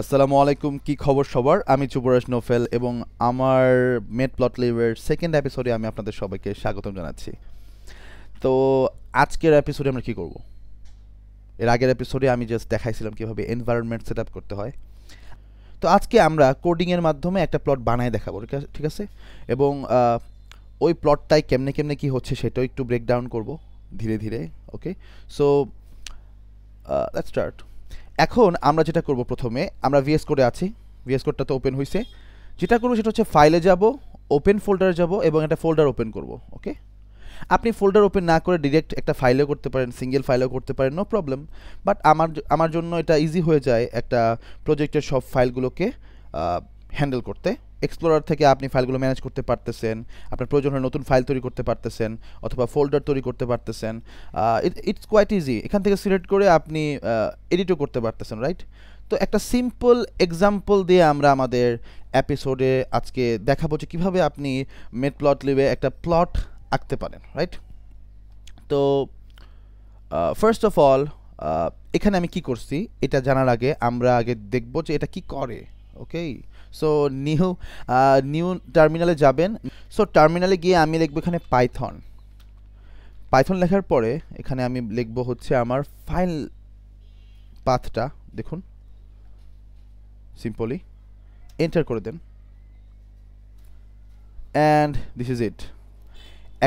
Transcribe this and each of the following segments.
Assalamualaikum की खबर सबार आमी जुबराज नोफेल एवं आमार मैटप्लटलिबर सेकेंड एपिसोडे आमी आपनादेर सबाइके स्वागतम जानाच्छि। तो आजकेर एपिसोडे आमरा कि करब, एर आगेर एपिसोडे आमी जस्ट देखाइछिलाम किभाबे एनवायरनमेंट सेटआप करते हय। तो आजके आमरा कोडिंगेर माध्यमे एकटा प्लट बानाय देखाबो, ठीक आछे, एवं ओई प्लटटाय केमने केमने कि होच्छे सेटाও एकটু ব্রেকডাউন করব धीरे धीरे। Okay so let's start. एखन आमरा जेटा करब प्रथमे आमरा VS कोडे आछि, VS कोडटा तो ओपेन हइছে, जेटा करब सेटा হচ্ছে ফাইলে যাব, ওপেন ফোল্ডারে যাব এবং একটা ফোল্ডার ওপেন করব। ओके আপনি ফোল্ডার ওপেন না করে डायरेक्ट একটা ফাইলও করতে পারেন, সিঙ্গেল ফাইলও করতে পারেন, নো প্রবলেম। বাট আমার জন্য এটা ইজি হয়ে যায় একটা প্রজেক্টের সব ফাইলগুলোকে হ্যান্ডেল করতে। এক্সপ্লোরার থেকে আপনি ফাইলগুলো ম্যানেজ করতে পারতেছেন, আপনার প্রয়োজন হলে নতুন ফাইল তৈরি করতে পারতেছেন অথবা ফোল্ডার তৈরি করতে পারতেছেন। ইটস কোয়াইট ইজি, এখান থেকে সিলেক্ট করে আপনি এডিটও করতে পারতেছেন, রাইট। তো একটা সিম্পল এক্সাম্পল দিয়ে আমরা আমাদের এপিসোডে আজকে দেখাবো যে কীভাবে আপনি ম্যাটপ্লটলিবে একটা প্লট আঁকতে পারেন, রাইট। তো ফার্স্ট অফ অল এখানে আমি কি করছি এটা জানার আগে আমরা আগে দেখব যে এটা কি করে। ওকে সো নিউ টার্মিনালে যাবেন। সো টার্মিনালে গিয়ে আমি লিখব এখানে পাইথন। পাইথন লেখার পরে এখানে আমি লিখব হচ্ছে আমার ফাইল পাথটা, দেখুন সিম্পলি এন্টার করে দেন অ্যান্ড দিস ইজ ইট।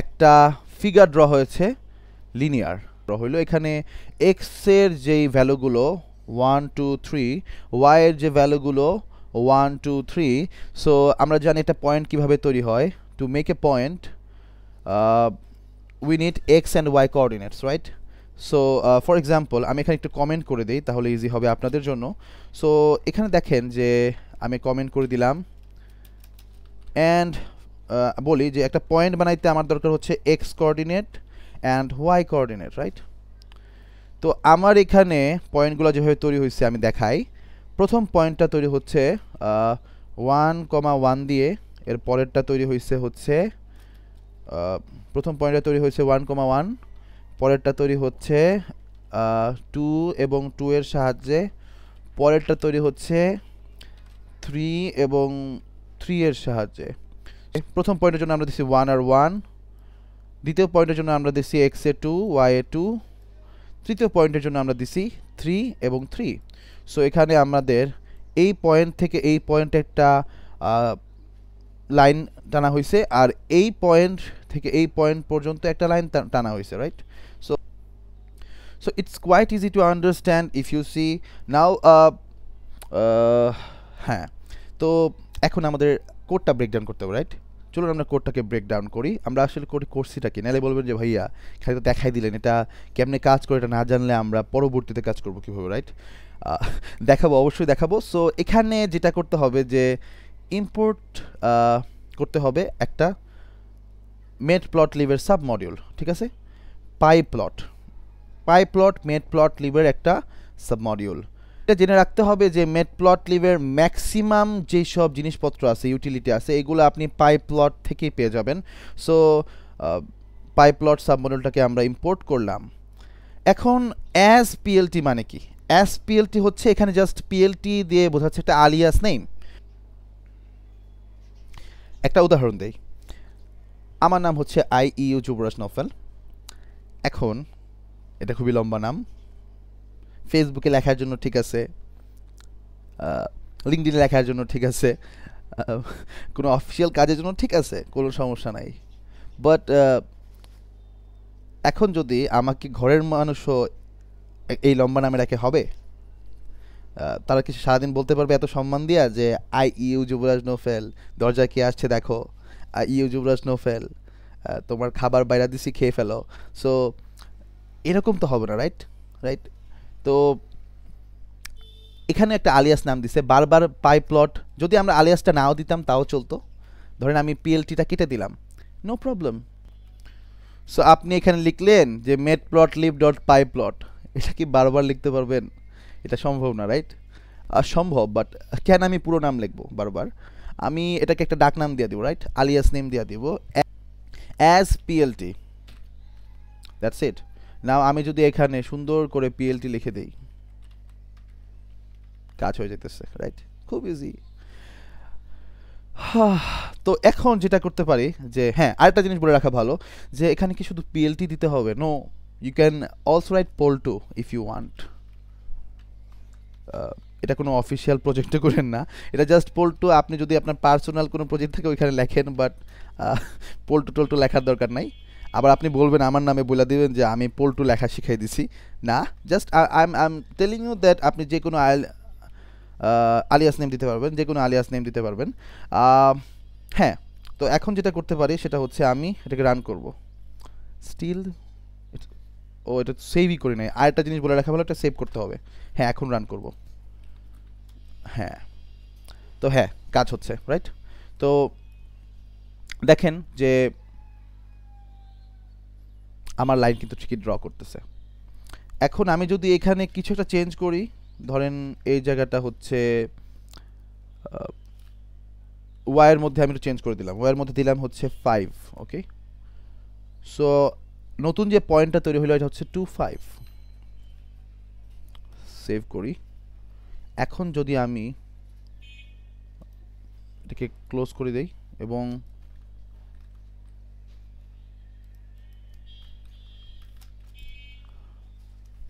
একটা ফিগার ড্র হয়েছে, লিনিয়ার ড্র হইল। এখানে এক্সের যেই ভ্যালুগুলো 1 2 3, ওয়াইয়ের যে ভ্যালুগুলো 1 2 3। সো আমরা জানি এটা পয়েন্ট কিভাবে তৈরি হয়। To make a point we need X and Y coordinates, right. So for example আমি এখানে একটু কমেন্ট করে দিই, তাহলে ইজি হবে আপনাদের জন্য। সো এখানে দেখেন যে আমি কমেন্ট করে দিলাম অ্যান্ড বলি যে একটা পয়েন্ট বানাইতে আমার দরকার হচ্ছে X coordinate and Y coordinate, right. তো আমার এখানে পয়েন্টগুলো যেভাবে তৈরি হয়েছে আমি দেখাই। প্রথম পয়েন্টটা তৈরি হচ্ছে 1, 1 দিয়ে, এর পরেরটা তৈরি হয়েছে হচ্ছে প্রথম পয়েন্টটা তৈরি হয়েছে 1, 1, পরেরটা তৈরি হচ্ছে 2 এবং 2 এর সাহায্যে, পরেরটা তৈরি হচ্ছে 3 এবং 3 এর সাহায্যে। প্রথম পয়েন্টের জন্য আমরা দিছি 1 আর 1, দ্বিতীয় পয়েন্টের জন্য আমরা দিছি x এ 2 y এ 2, তৃতীয় পয়েন্টের জন্য আমরা দিছি 3 এবং 3। সো এখানে আমাদের এই পয়েন্ট থেকে এই পয়েন্টে একটা লাইন টানা হয়েছে, আর এই পয়েন্ট থেকে এই পয়েন্ট পর্যন্ত একটা লাইন টানা হয়েছে, right. So it's quite easy to understand if you see now. হ্যাঁ, তো এখন আমাদের কোডটা ব্রেকডাউন করতে হবে, রাইট। চলুন আমরা কোডটাকে ব্রেকডাউন করি। আমরা আসলে কোড করছিটা কি, নাহলে বলবেন যে ভাইয়া খালি তো দেখাই দিলেন, এটা কেমনে কাজ করে এটা না জানলে আমরা পরবর্তীতে কাজ করবো কীভাবে, রাইট। দেখাবো, অবশ্যই দেখাবো। সো এখানে যেটা করতে হবে যে ইম্পোর্ট করতে হবে একটা ম্যাটপ্লটলিবের সাব মডিউল, ঠিক আছে, পাইপ্লট ম্যাটপ্লটলিবের একটা সাব মডিউল। এটা জেনে রাখতে হবে যে ম্যাটপ্লটলিবের ম্যাক্সিমাম যেই সব জিনিসপত্র আছে, ইউটিলিটি আছে, এগুলো আপনি পাইপ্লট থেকেই পেয়ে যাবেন। সো পাইপ্লট সাবমডিউলটাকে আমরা ইম্পোর্ট করলাম। এখন অ্যাজ পিএলটি মানে কি? অ্যাজ পিএলটি হচ্ছে এখানে জাস্ট পিএলটি দিয়ে বোঝাচ্ছে একটা আলিয়াস নেম। একটা উদাহরণ দেই, আমার নাম হচ্ছে IEU যুবরাজ নফেল। এখন এটা খুবই লম্বা নাম, ফেসবুকে লেখার জন্য ঠিক আছে, লিঙ্কডিনে লেখার জন্য ঠিক আছে, কোনো অফিসিয়াল কাজের জন্য ঠিক আছে, কোনো সমস্যা নাই। বাট এখন যদি আমাকে ঘরের মানুষও এই লম্বা নামে রাখে হবে, তারা কিছু সারাদিন বলতে পারবে এত সম্মান দিয়া যে IEU যুবরাজ নোফেল, দরজায় কে আসছে দেখো, IEU যুবরাজ নোফেল, তোমার খাবার বাইরে দিছি খেয়ে ফেলো। সো এরকম তো হবে না, রাইট রাইট তো এখানে একটা আলিয়াস নাম দিছে বারবার পাইপ্লট। যদি আমরা আলিয়াসটা নাও দিতাম তাও চলতো। ধরেন আমি PLTটা কেটে দিলাম, নো প্রবলেম। সো আপনি এখানে লিখলেন যে matplotlib.pyplot, এটা কি বারবার লিখতে পারবেন? এটা সম্ভব না, রাইট। সম্ভব, বাট কেন আমি পুরো নাম লিখবো বারবার? আমি এটাকে একটা ডাক নাম দিয়ে দেবো, রাইট, আলিয়াস নেম দিয়ে দেবো as PLT, that's it. Now আমি যদি এখানে সুন্দর করে PLT লিখে দেই, কাজ হয়ে যেতেছে, রাইট? খুব ইজি। তো এখন যেটা করতে পারি যে, হ্যাঁ আরেকটা জিনিস বলে রাখা ভালো যে এখানে কি শুধু PLT দিতে হবে? No, you can also write pole two if you want. এটা কোনো অফিসিয়াল প্রজেক্টে করেন না, এটা জাস্ট পোল টু। আপনি যদি আপনার পার্সোনাল কোনো প্রজেক্ট থাকে ওইখানে লেখেন, but pole two toll two লেখার দরকার নাই। আবার আপনি বলবেন আমার নামে বলে দেবেন যে আমি পোল টু লেখা শিখাই দিছি, না। Just I am telling you that আপনি যে কোনো আলিয়াস নেম দিতে পারবেন, যে কোনো আলিয়াস নেম দিতে পারবেন। হ্যাঁ, তো এখন যেটা করতে পারি সেটা হচ্ছে আমি এটাকে রান করব। স্টিল ও এটা সেভই করি নাই। আরেকটা জিনিস বলে রাখা ভালো, এটা সেভ করতে হবে। হ্যাঁ, এখন রান করব। হ্যাঁ, তো হ্যাঁ কাজ হচ্ছে, রাইট? তো দেখেন যে আমার লাইন কিন্তু ঠিকই ড্র করতেছে। এখন আমি যদি এখানে কিছু একটা চেঞ্জ করি, ধরেন এই জায়গাটা হচ্ছে ওয়াইয়ের মধ্যে আমি একটু চেঞ্জ করে দিলাম, ওয়াইয়ের মধ্যে দিলাম হচ্ছে 5, ওকে? সো নতুন যে পয়েন্টটা তৈরি হলো এটা হচ্ছে 2, 5। সেভ করি। এখন যদি আমি এটাকে ক্লোজ করে দেই এবং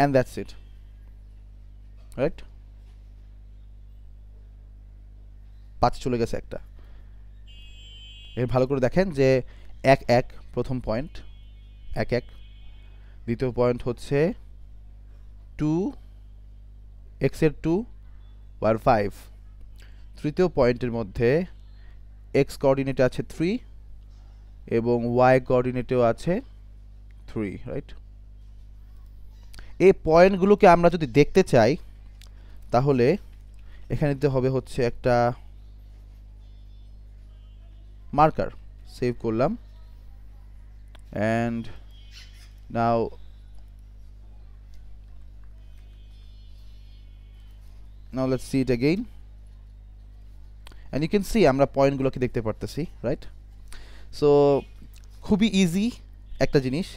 and that's it, right? 5 চলে গেছে একটা। এর ভালো করে দেখেন যে 1, 1 প্রথম পয়েন্ট, 1, 1 দ্বিতীয় পয়েন্ট হচ্ছে 2 x এর 2 আর 5, তৃতীয় পয়েন্টের মধ্যে x কোঅর্ডিনেটে আছে 3 এবং y কোঅর্ডিনেটেও আছে 3, রাইট? এই পয়েন্টগুলোকে আমরা যদি দেখতে চাই তাহলে এখানে দিতে হবে হচ্ছে একটা মার্কার। সেভ করলাম and now let's see it again and you can see আমরা পয়েন্টগুলোকে দেখতে পারতেছি, রাইট? সো খুবই ইজি একটা জিনিস।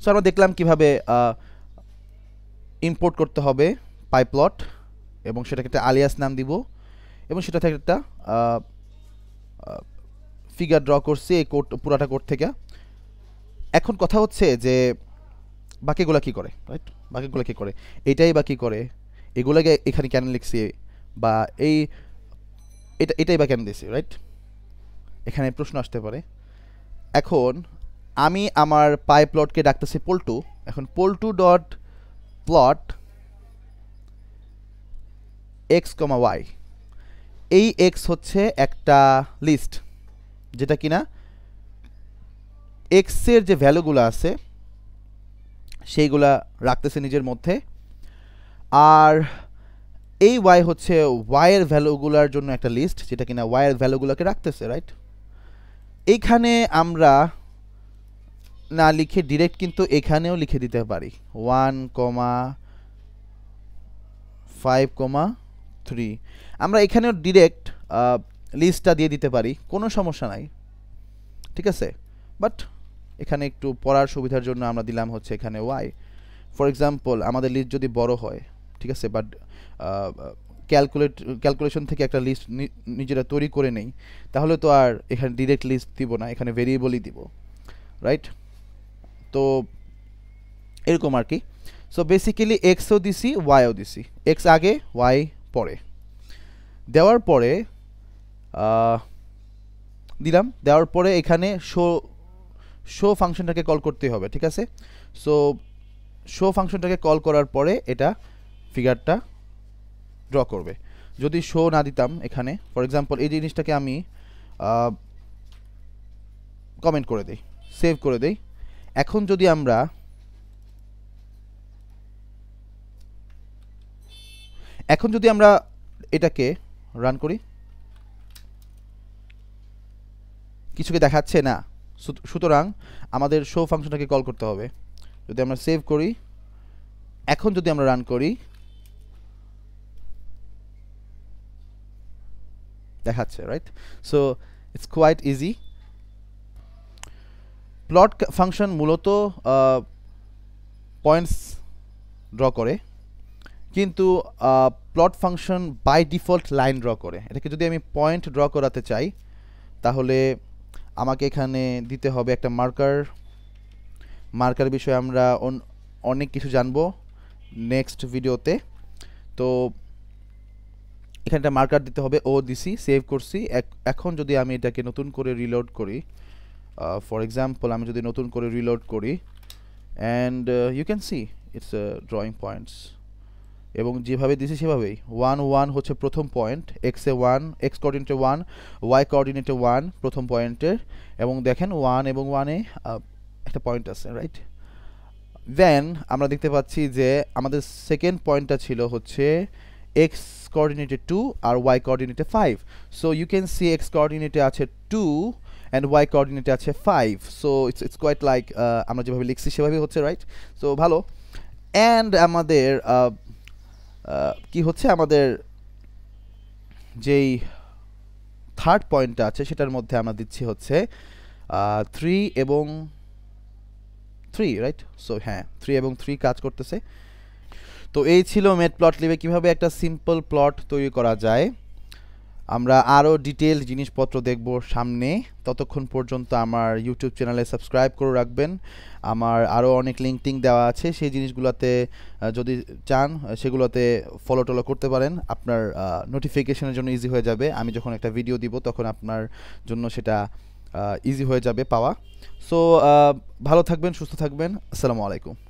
সো আমরা দেখলাম কিভাবে ইম্পোর্ট করতে হবে পাইপ্লট এবং সেটাকে একটা আলিয়াস নাম দিব এবং সেটা থেকে একটা ফিগার ড্র করছি এই কোড, পুরাটা কোড থেকে। এখন কথা হচ্ছে যে বাকিগুলা কী করে, রাইট? বাকিগুলা কী করে, এটাই বা কী করে, এগুলাকে এখানে কেন লিখছি বা এটাই বা কেন দিয়েছি, রাইট? এখানে প্রশ্ন আসতে পারে। এখন আমি আমার পাইপ্লটকে ডাকতেছি পোল্টু। এখন পোল্টু dot plot x comma Y. এই এক্স হচ্ছে একটা লিস্ট যেটা কিনা এক্সের যে ভ্যালুগুলো আছে সেইগুলা রাখতেছে নিজের মধ্যে, আর এই ওয়াই হচ্ছে ওয়াইয়ের ভ্যালুগুলোর জন্য একটা লিস্ট যেটা কিনা ওয়াইয়ের ভ্যালুগুলোকে রাখতেছে, রাইট? এইখানে আমরা না লিখে ডিরেক্ট কিন্তু এখানেও লিখে দিতে পারি 1, 5, 3। আমরা এখানেও ডিরেক্ট লিস্টটা দিয়ে দিতে পারি, কোনো সমস্যা নাই, ঠিক আছে? বাট এখানে একটু পড়ার সুবিধার জন্য আমরা দিলাম হচ্ছে এখানে ওয়াই। ফর এক্সাম্পল আমাদের লিস্ট যদি বড় হয়, ঠিক আছে, বাট ক্যালকুলেশন থেকে একটা লিস্ট নিজেরা তৈরি করে নেই, তাহলে তো আর এখানে ডিরেক্ট লিস্ট দিব না, এখানে ভেরিয়েবলই দিব, রাইট? তো এরকম আর কি। সো বেসিক্যালি এক্সও দিছি ওয়াইও দিছি, এক্স আগে ওয়াই পরে। দেওয়ার পরে দিলাম, দেওয়ার পরে এখানে শো ফাংশনটাকে কল করতে হবে, ঠিক আছে? সো শো ফাংশনটাকে কল করার পরে এটা ফিগারটা ড্র করবে। যদি শো না দিতাম এখানে, ফর এক্সাম্পল এই জিনিসটাকে আমি কমেন্ট করে দিই, সেভ করে দিই। এখন যদি আমরা এটাকে রান করি, কিছুকে দেখাচ্ছে না, সুতরাং আমাদের শো ফাংশনটাকে কল করতে হবে। যদি আমরা সেভ করি, এখন যদি আমরা রান করি, দেখাচ্ছে, right? So it's quite easy. Plot function মূলত পয়েন্টস ড্র করে, কিন্তু plot function by default line draw করে। এটাকে যদি আমি পয়েন্ট ড্র করাতে চাই তাহলে আমাকে এখানে দিতে হবে একটা মার্কার। মার্কার বিষয়ে আমরা অনেক কিছু জানবো নেক্সট ভিডিওতে। তো এখানে একটা মার্কার দিতে হবে, ও দিছি, সেভ করছি। এখন যদি আমি এটাকে নতুন করে রিলোড করি, ফর এক্সাম্পল আমি যদি নতুন করে রিলোড করি and you can see it's drawing points, এবং যেভাবে দিছি সেভাবেই। 1 1 হচ্ছে প্রথম পয়েন্ট, এক্সে 1, এক্স কোঅর্ডিনেটে 1, ওয়াই কোঅর্ডিনেটে 1 প্রথম পয়েন্টের, এবং দেখেন 1 এবং 1-এ একটা পয়েন্ট আছে, রাইট? দেন আমরা দেখতে পাচ্ছি যে আমাদের সেকেন্ড পয়েন্টটা ছিল হচ্ছে এক্স কোঅর্ডিনেটে 2 আর ওয়াই কোঅর্ডিনেটে 5। So you can see x কোঅর্ডিনেটে আছে 2 and y কোঅর্ডিনেটে আছে 5, সো ইটস কোয়াইট লাইক আমরা যেভাবে লিখছি সেভাবেই হচ্ছে, রাইট? সো ভালো। অ্যান্ড আমাদের কি হচ্ছে, আমাদের যেই থার্ড পয়েন্টটা আছে সেটার মধ্যে আমরা দিচ্ছি হচ্ছে 3 এবং 3, রাইট? সো হ্যাঁ, 3 এবং 3 কাজ করতেছে। তো এই ছিল ম্যাটপ্লটলিবে কিভাবে একটা সিম্পল প্লট তৈরি করা যায়। আমরা আরও ডিটেল জিনিসপত্র দেখব সামনে। ততক্ষণ পর্যন্ত আমার ইউটিউব চ্যানেলে সাবস্ক্রাইব করে রাখবেন। আমার আরও অনেক লিঙ্কটিং দেওয়া আছে, সেই জিনিসগুলোতে যদি চান সেগুলোতে ফলো টলো করতে পারেন। আপনার নোটিফিকেশনের জন্য ইজি হয়ে যাবে, আমি যখন একটা ভিডিও দিব তখন আপনার জন্য সেটা ইজি হয়ে যাবে পাওয়া। সো ভালো থাকবেন, সুস্থ থাকবেন, আসসালামু আলাইকুম।